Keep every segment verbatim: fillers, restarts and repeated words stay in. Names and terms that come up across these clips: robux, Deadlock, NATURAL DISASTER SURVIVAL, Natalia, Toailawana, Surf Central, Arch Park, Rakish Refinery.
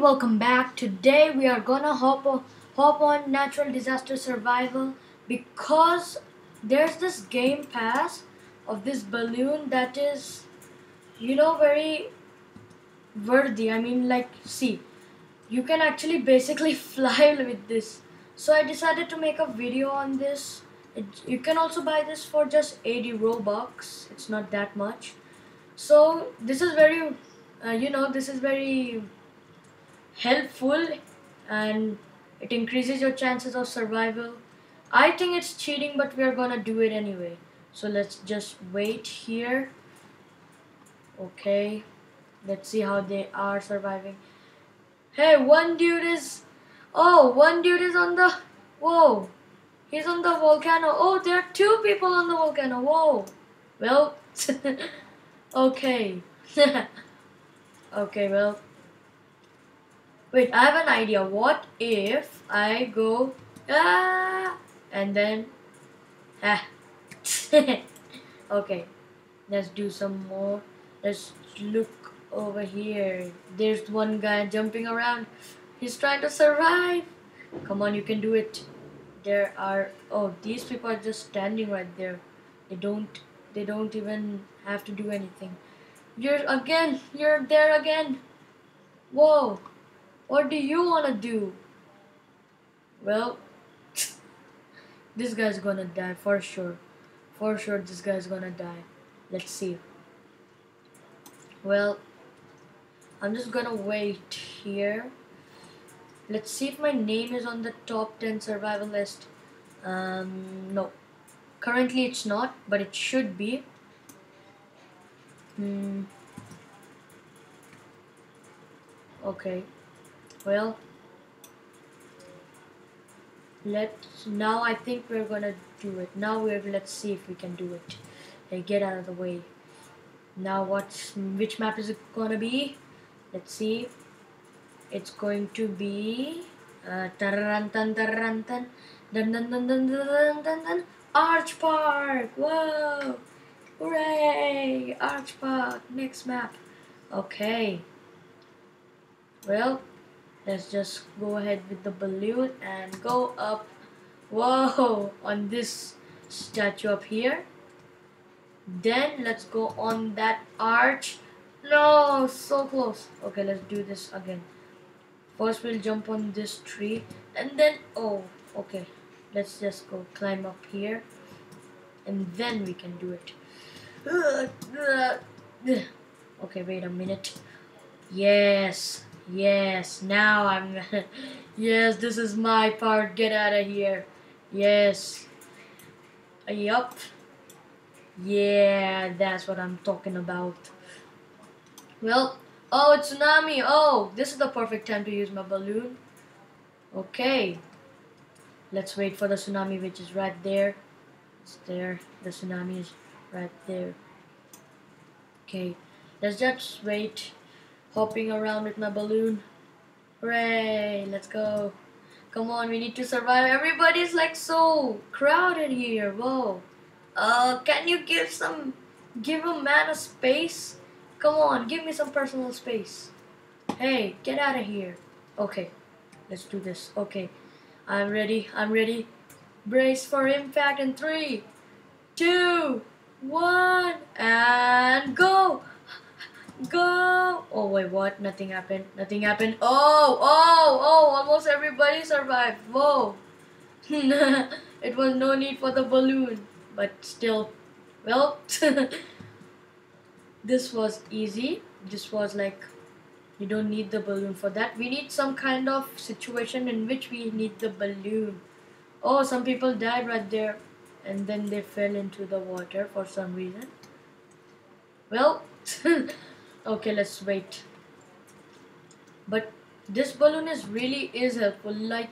welcome back. Today we are gonna hop on, hop on natural disaster survival because there's this game pass of this balloon that is, you know, very worthy. I mean, like, see, you can actually basically fly with this. So I decided to make a video on this. It, you can also buy this for just eighty robux. It's not that much. So this is very, uh, you know, this is very helpful and it increases your chances of survival. I think it's cheating, but we're gonna do it anyway. So let's just wait here. Okay, let's see how they are surviving. Hey, one dude is, oh, one dude is on the, whoa, he's on the volcano. Oh, there are two people on the volcano. Whoa, well, okay. Okay, well, wait, I have an idea. What if I go, ah, and then, ah. Okay, let's do some more. Let's look over here. There's one guy jumping around. He's trying to survive. Come on, you can do it. There are, oh, these people are just standing right there. They don't, they don't even have to do anything. You're again, you're there again. Whoa. What do you want to do? Well, this guy's gonna die for sure. For sure, this guy's gonna die. Let's see. Well, I'm just gonna wait here. Let's see if my name is on the top ten survival list. Um, no. Currently, it's not, but it should be. Hmm. Okay. Well, let's, now I think we're gonna do it. Now we're, let's see if we can do it. Hey, get out of the way. Now what's, which map is it gonna be? Let's see. It's going to be uh, tarantan tarantan dun dun dun dun dun dun dun Arch Park. Whoa! Hooray! Arch Park. Next map. Okay. Well, let's just go ahead with the balloon and go up. Whoa, on this statue up here. Then let's go on that arch. No, so close. Okay, let's do this again. First we'll jump on this tree and then, oh, okay. Let's just go climb up here and then we can do it. Okay, wait a minute. Yes. Yes, now I'm yes, this is my part. Get out of here. Yes. Yup. Yeah, that's what I'm talking about. Well, oh, tsunami. Oh, this is the perfect time to use my balloon. Okay. Let's wait for the tsunami, which is right there. It's there. The tsunami is right there. Okay. Let's just wait. Hopping around with my balloon. Hooray, let's go. Come on, we need to survive. Everybody's like so crowded here. Whoa. Uh, can you give some, give a man a space? Come on, give me some personal space. Hey, get out of here. Okay, let's do this. Okay, I'm ready, I'm ready. Brace for impact in three, two, one, and go. Go! Oh wait, what? Nothing happened. Nothing happened. Oh, oh, oh! Almost everybody survived. Whoa! It was no need for the balloon, but still, well, this was easy. This was like, you don't need the balloon for that. We need some kind of situation in which we need the balloon. Oh, some people died right there, and then they fell into the water for some reason. Well. Okay, let's wait. But this balloon is really is helpful. Like,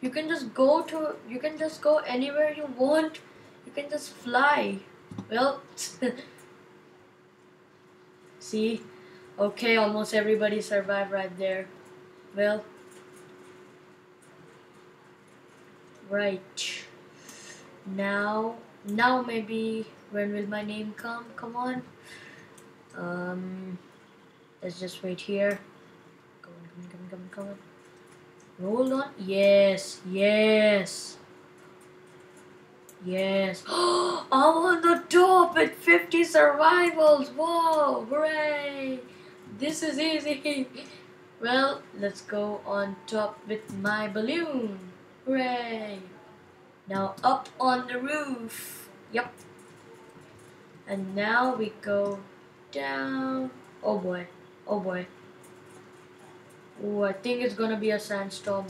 you can just go to, you can just go anywhere you want. You can just fly. Well, see? Okay, almost everybody survived right there. Well, right. Now, now maybe, when will my name come? Come on. Um, let's just wait here. Come on, come on, come on, recover. Roll on. Yes. Yes. Yes. Oh, I'm on the top at fifty survivals. Whoa. Hooray. This is easy. Well, let's go on top with my balloon. Hooray. Now up on the roof. Yep. And now we go down. Oh boy. Oh boy. Oh, I think it's gonna be a sandstorm.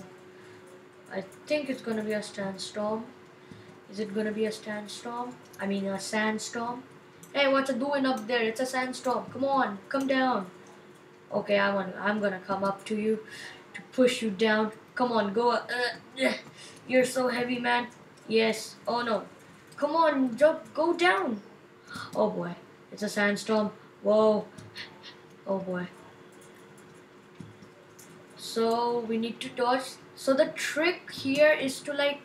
I think it's gonna be a sandstorm. Is it gonna be a sandstorm? I mean a sandstorm. Hey, what's it doing up there? It's a sandstorm. Come on, come down. Okay, I want. I'm gonna come up to you to push you down. Come on, go. Uh, you're so heavy, man. Yes. Oh no. Come on, jump. Go down. Oh boy, it's a sandstorm. Whoa. Oh boy. So we need to dodge. So the trick here is to, like,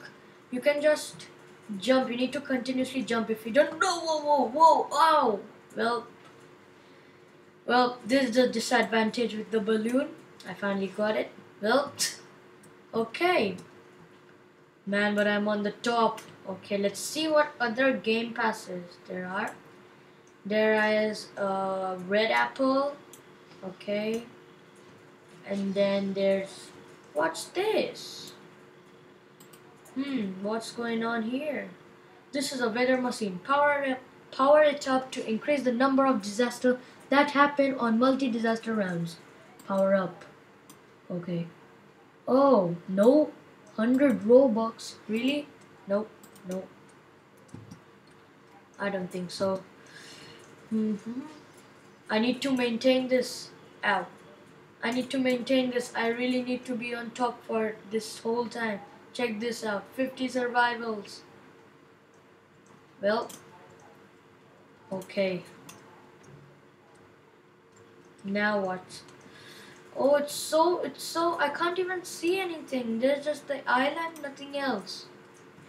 you can just jump. You need to continuously jump. If you don't, no, whoa, whoa, whoa, ow. Well, well, this is the disadvantage with the balloon. I finally got it. Well, okay. Man, but I'm on the top. Okay, let's see what other game passes there are. There is a red apple. Okay. And then there's, what's this? Hmm, what's going on here? This is a weather machine. Power it, power it up to increase the number of disasters that happen on multi-disaster rounds. Power up. Okay. Oh, no. one hundred Robux. Really? Nope. Nope. I don't think so. Mm-hmm. I need to maintain this. Ow. I need to maintain this. I really need to be on top for this whole time. Check this out. fifty survivals. Well. Okay. Now what? Oh, it's so, it's so, I can't even see anything. There's just the island, nothing else.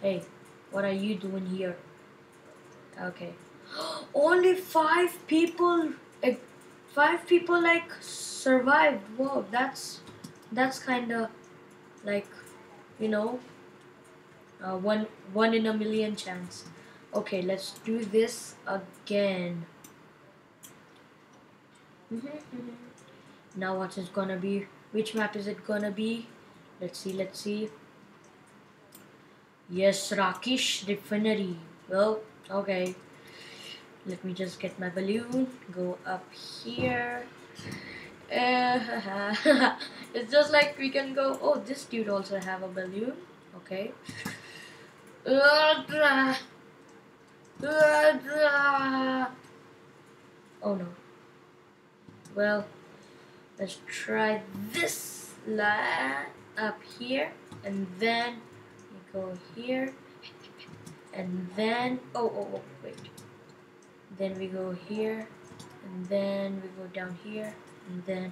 Hey, what are you doing here? Okay. Only five people, five people like survived. Whoa, that's, that's kind of like, you know, uh, one one in a million chance. Okay, let's do this again. Mm-hmm, mm-hmm. Now what is gonna be? Which map is it gonna be? Let's see, let's see. Yes, Rakish Refinery. Well, okay. Let me just get my balloon. Go up here. Uh, it's just like we can go. Oh, this dude also have a balloon. Okay. Oh no. Well. Let's try this line up here, and then we go here, and then, oh, oh, oh, wait. Then we go here, and then we go down here, and then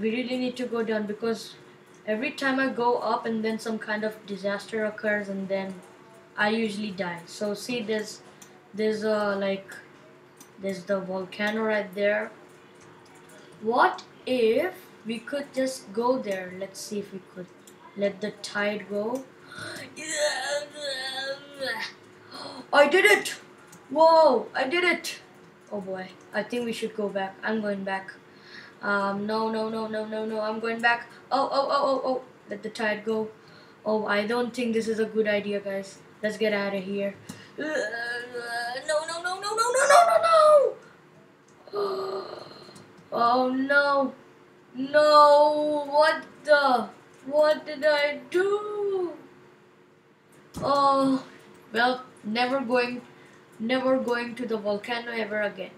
we really need to go down, because every time I go up and then some kind of disaster occurs, and then I usually die. So see, there's, there's uh, like, there's the volcano right there. What if we could just go there? Let's see if we could let the tide go. I did it! Whoa, I did it! Oh boy, I think we should go back. I'm going back. Um, no, no, no, no, no, no, I'm going back. Oh, oh, oh, oh, oh, let the tide go. Oh, I don't think this is a good idea, guys. Let's get out of here. No, no, no, no, no, no, no, no, no! Oh. Oh no, no, what the, what did I do? Oh, well, never going, never going to the volcano ever again.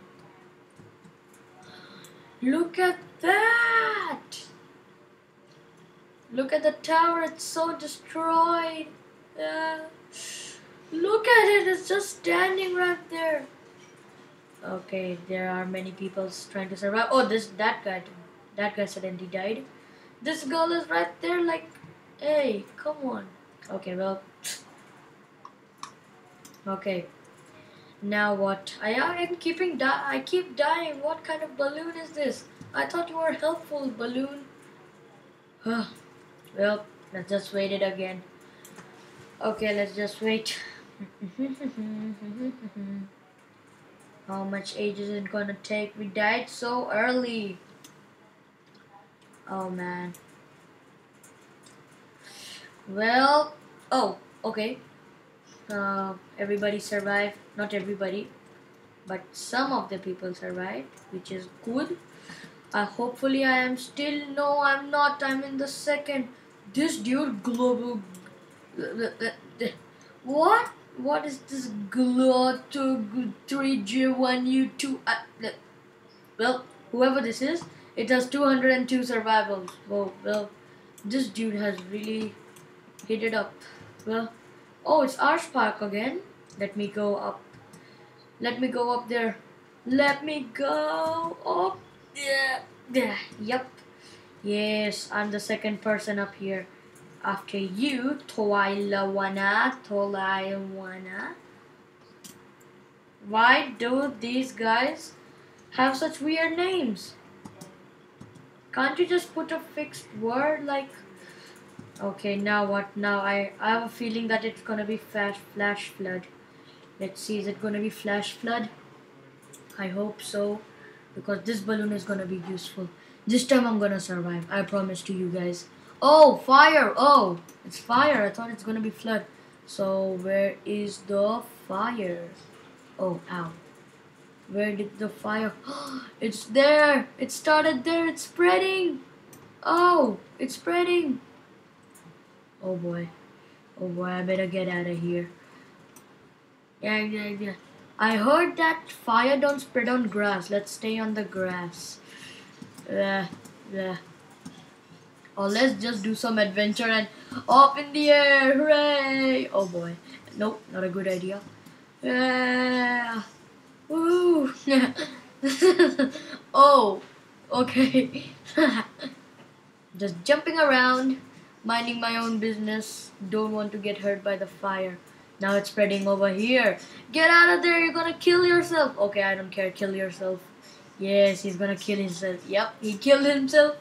Look at that! Look at the tower, it's so destroyed. Uh, look at it, it's just standing right there. Okay, there are many people trying to survive. Oh, this that guy, that guy suddenly died. This girl is right there, like, hey, come on. Okay, well, okay. Now what? I am keeping di I keep dying. What kind of balloon is this? I thought you were helpful, balloon. Well, let's just wait it again. Okay, let's just wait. How much age is it gonna take? We died so early. Oh man. Well, oh, okay. Uh, everybody survived. Not everybody, but some of the people survived, which is good. Uh, hopefully I am still, no I'm not, I'm in the second. This dude global, what? What is this G L O T three G one U two? Uh, well, whoever this is, it has two hundred two survivals. Whoa, well, this dude has really hit it up. Well, oh, it's Arch Park again. Let me go up. Let me go up there. Let me go up. Yeah. Yeah. Yep. Yes, I'm the second person up here. After you, Toailawana, Toailawana. Why do these guys have such weird names? Can't you just put a fixed word like? Okay, now what? Now I I have a feeling that it's gonna be flash flash flood. Let's see, is it gonna be flash flood? I hope so, because this balloon is gonna be useful. This time I'm gonna survive, I promise to you guys. Oh, fire! Oh, it's fire. I thought it's gonna be flood. So where is the fire? Oh, ow. Where did the fire? It's there! It started there! It's spreading! Oh, it's spreading! Oh boy. Oh boy, I better get out of here. Yeah, yeah, yeah. I heard that fire don't spread on grass. Let's stay on the grass. Yeah, yeah. Or let's just do some adventure and up in the air, hooray! Oh boy, nope, not a good idea. Yeah. Woo! Oh, okay. Just jumping around, minding my own business. Don't want to get hurt by the fire. Now it's spreading over here. Get out of there, you're gonna kill yourself. Okay, I don't care, kill yourself. Yes, he's gonna kill himself. Yep, he killed himself.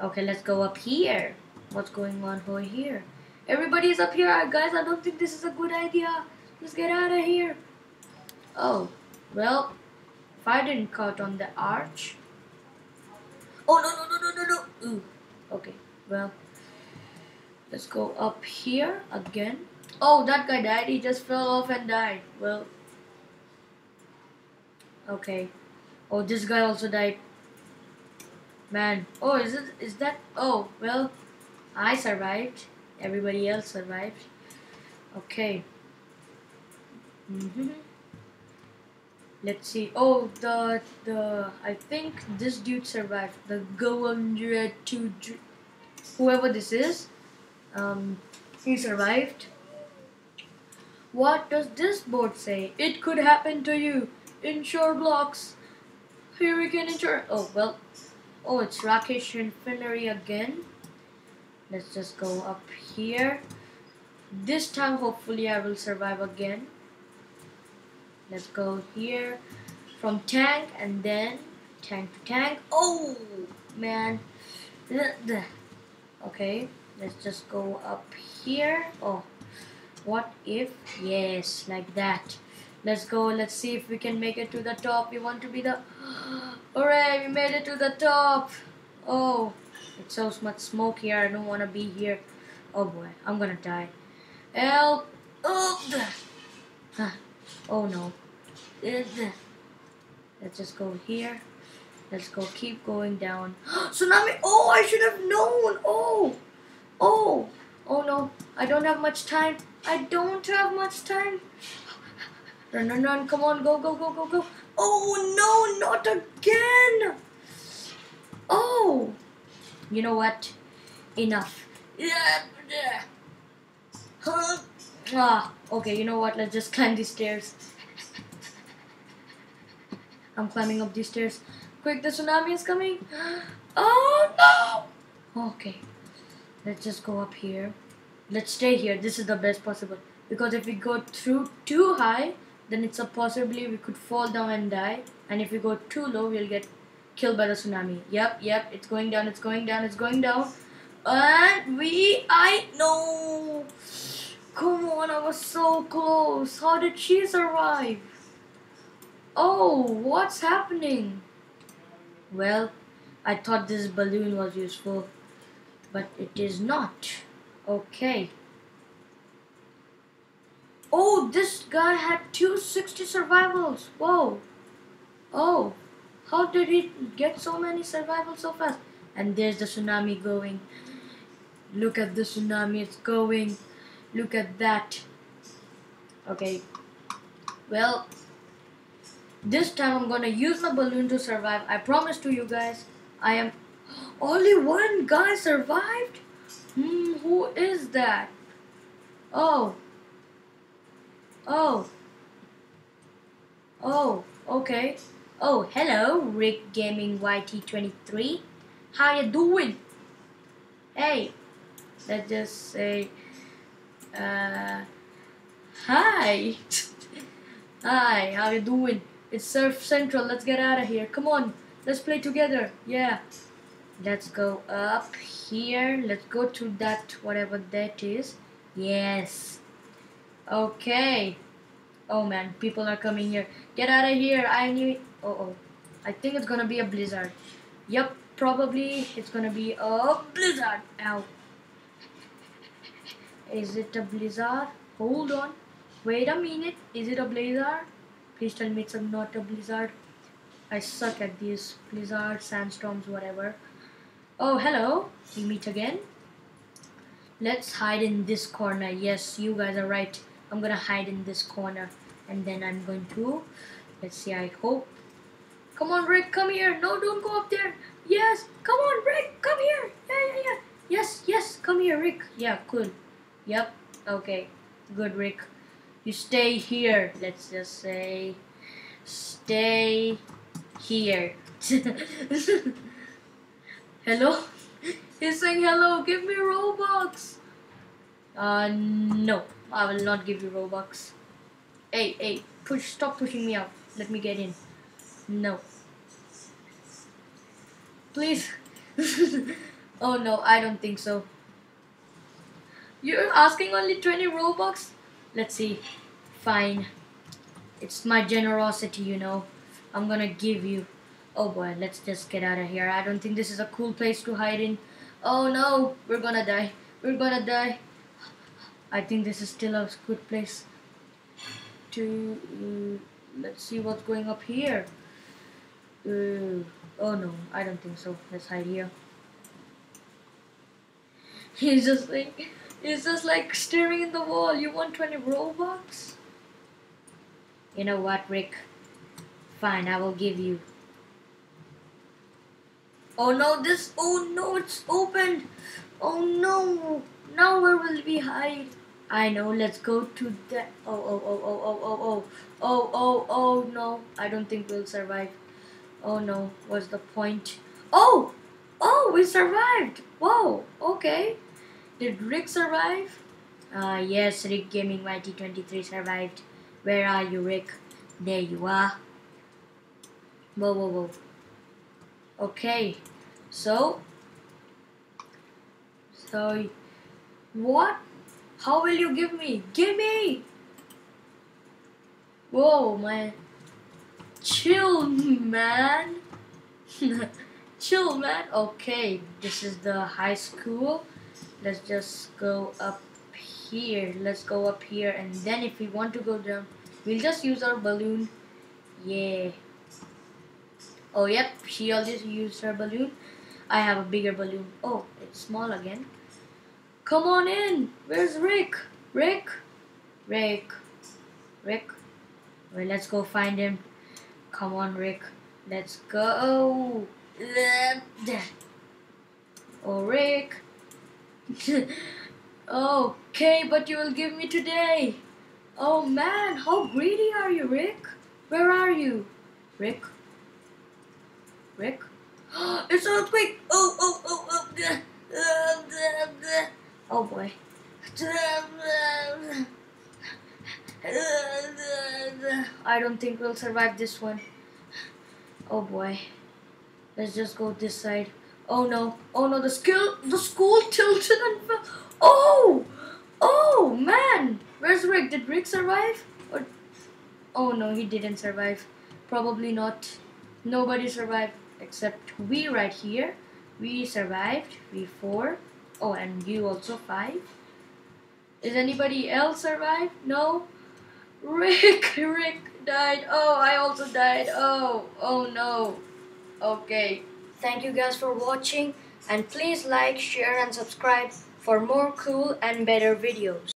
Okay, let's go up here. What's going on over here? Everybody's up here, guys. I don't think this is a good idea. Let's get out of here. Oh, well, if I didn't caught on the arch. Oh, no, no, no, no, no, no. Ooh, okay, well, let's go up here again. Oh, that guy died. He just fell off and died. Well, okay. Oh, this guy also died. Man, oh, is it? Is that? Oh, well, I survived. Everybody else survived. Okay. Mm-hmm. Let's see. Oh, the the I think this dude survived. The G one oh two, whoever this is, um, he survived. What does this board say? It could happen to you. Insure blocks. Hurricane insurance. Oh well. Oh, it's Rakish Refinery again. Let's just go up here. This time, hopefully, I will survive again. Let's go here from tank and then tank to tank. Oh, man. Okay, let's just go up here. Oh, what if? Yes, like that. Let's go. Let's see if we can make it to the top. We want to be the... Hooray, we made it to the top. Oh, it's so much smoke here. I don't want to be here. Oh boy, I'm going to die. Help. Oh, oh no. Let's just go here. Let's go. Keep going down. Tsunami. Oh, I should have known. Oh, oh, oh no. I don't have much time. I don't have much time. Run, run, run, come on, go, go, go, go, go. Oh, no, not again. Oh, you know what? Enough. Ah, okay, you know what? Let's just climb these stairs. I'm climbing up these stairs. Quick, the tsunami is coming. Oh, no. Okay, let's just go up here. Let's stay here. This is the best possible. Because if we go through too high, then it's a possibility we could fall down and die, and if we go too low, we'll get killed by the tsunami. Yep, yep, it's going down, it's going down, it's going down. And we, I, no! Come on, I was so close. How did she survive? Oh, what's happening? Well, I thought this balloon was useful, but it is not. Okay. Oh, this guy had two sixty survivals. Whoa. Oh, how did he get so many survivals so fast? And there's the tsunami going. Look at the tsunami, it's going. Look at that. Okay. Well, this time I'm gonna use my balloon to survive. I promise to you guys. I am... Only one guy survived? Hmm, who is that? Oh. Oh. Oh, okay. Oh, hello, Rick Gaming Y T twenty-three. How you doing? Hey. Let's just say... Uh... Hi. Hi, how you doing? It's Surf Central, let's get out of here. Come on, let's play together. Yeah. Let's go up here. Let's go to that, whatever that is. Yes. Okay. Oh man, people are coming here. Get out of here. I knew. Uh oh. I think it's gonna be a blizzard. Yep, probably it's gonna be a blizzard. Ow. Is it a blizzard? Hold on. Wait a minute. Is it a blizzard? Please tell me it's not a blizzard. I suck at these blizzards, sandstorms, whatever. Oh, hello. We meet again. Let's hide in this corner. Yes, you guys are right. I'm gonna hide in this corner. And then I'm going to... Let's see, I hope... Come on, Rick, come here. No, don't go up there. Yes, come on, Rick, come here. Yeah, yeah, yeah. Yes, yes, come here, Rick. Yeah, cool. Yep, okay. Good, Rick. You stay here. Let's just say... Stay... here. Hello? He's saying hello. Give me Robux. Uh, no. I will not give you Robux. Hey, hey. Push. Stop pushing me out. Let me get in. No. Please. Oh no, I don't think so. You're asking only twenty Robux? Let's see. Fine. It's my generosity, you know. I'm gonna give you. Oh boy, let's just get out of here. I don't think this is a cool place to hide in. Oh no, we're gonna die. We're gonna die. I think this is still a good place to... Uh, let's see what's going up here. Uh, oh no, I don't think so. Let's hide here. He's just like... He's just like staring in the wall. You want twenty Robux? You know what, Rick? Fine, I will give you. Oh no, this, oh no, it's opened. Oh no, now where will we hide? I know, let's go to the, oh, oh, oh, oh, oh, oh, oh, oh, oh, oh, no, I don't think we'll survive. Oh no, what's the point? Oh, oh, we survived. Whoa, okay. Did Rick survive? Ah, uh, yes, Rick Gaming Y T twenty-three survived. Where are you, Rick? There you are. Whoa, whoa, whoa. Okay. So. So. What? How will you give me? Give me! Whoa, man. Chill, man. Chill, man. Okay. This is the high school. Let's just go up here. Let's go up here. And then if we want to go down, we'll just use our balloon. Yeah. Oh yep, she always used her balloon. I have a bigger balloon. Oh, it's small again. Come on in. Where's Rick? Rick? Rick. Rick. Well, let's go find him. Come on, Rick. Let's go. Oh, Rick. Okay, but you will give me today. Oh man, how greedy are you, Rick? Where are you? Rick? Rick? It's an earthquake! Oh, oh, oh, oh, bleh, bleh, bleh, bleh. Oh boy. I don't think we'll survive this one. Oh boy. Let's just go this side. Oh no, oh no, the skill, the school tilted and fell. Oh, oh man, where's Rick? Did Rick survive? Or, oh no, he didn't survive. Probably not. Nobody survived except we right here. We survived, we four. Oh, and you also five. Is anybody else survive? No? Rick, Rick died. Oh, I also died. Oh, oh no. Okay. Thank you guys for watching, and please like, share and subscribe for more cool and better videos.